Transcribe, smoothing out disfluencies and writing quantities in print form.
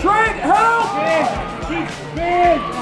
Trent, help! She's big!